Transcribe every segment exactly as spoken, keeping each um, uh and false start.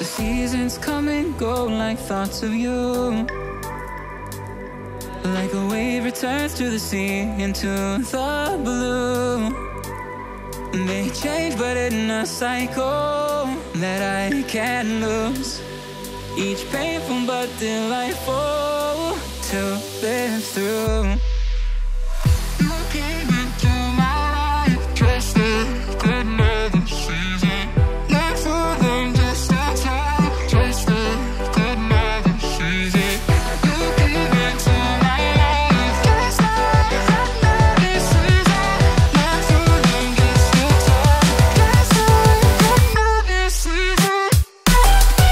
The seasons come and go like thoughts of you, like a wave returns to the sea into the blue. They change but in a cycle that I can't lose. Each painful but delightful to live through. You came into my life just like another season. Not for long, just a time, just like another season. You came into my life just like another season. Not for long, just a time, just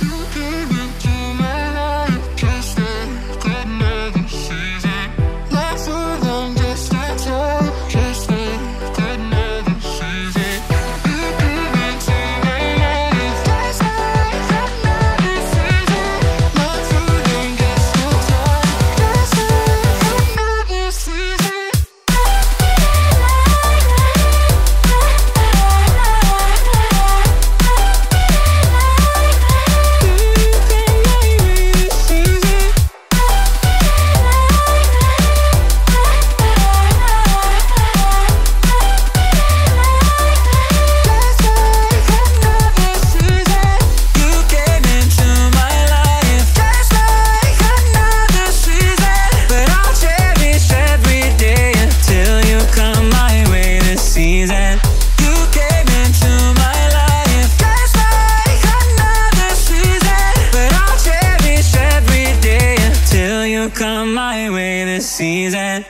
You came into my life just like another season. Not so long, just a time. Come my way this season.